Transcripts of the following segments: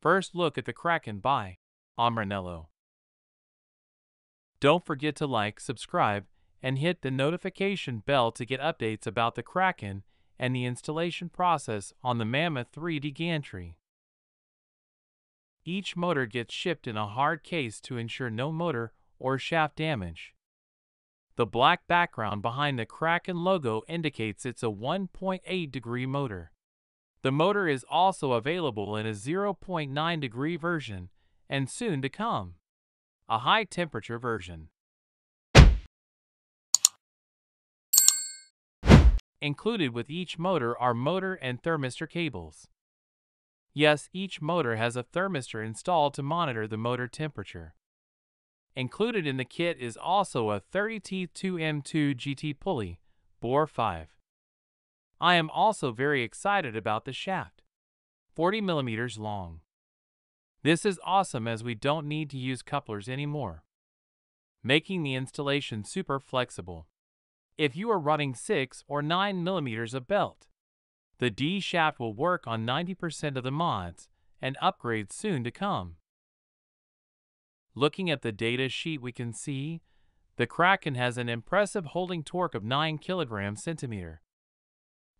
First look at the Kraken by Omranello. Don't forget to like, subscribe, and hit the notification bell to get updates about the Kraken and the installation process on the Mammoth 3D gantry. Each motor gets shipped in a hard case to ensure no motor or shaft damage. The black background behind the Kraken logo indicates it's a 1.8-degree motor. The motor is also available in a 0.9-degree version and soon to come a high-temperature version. Included with each motor are motor and thermistor cables. Yes, each motor has a thermistor installed to monitor the motor temperature. Included in the kit is also a 30T2M2 GT pulley, bore 5. I am also very excited about the shaft, 40 millimeters long. This is awesome as we don't need to use couplers anymore, making the installation super flexible. If you are running 6 or 9 millimeters of belt, the D shaft will work on 90% of the mods and upgrades soon to come. Looking at the data sheet, we can see the Kraken has an impressive holding torque of 9 kg/cm.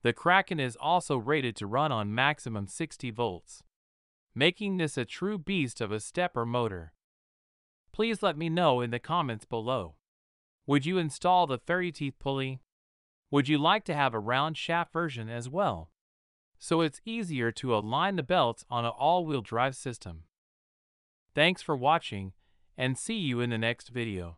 The Kraken is also rated to run on maximum 60 volts, making this a true beast of a stepper motor. Please let me know in the comments below. Would you install the 30-teeth pulley? Would you like to have a round shaft version as well, so it's easier to align the belts on an all-wheel drive system? Thanks for watching, and see you in the next video.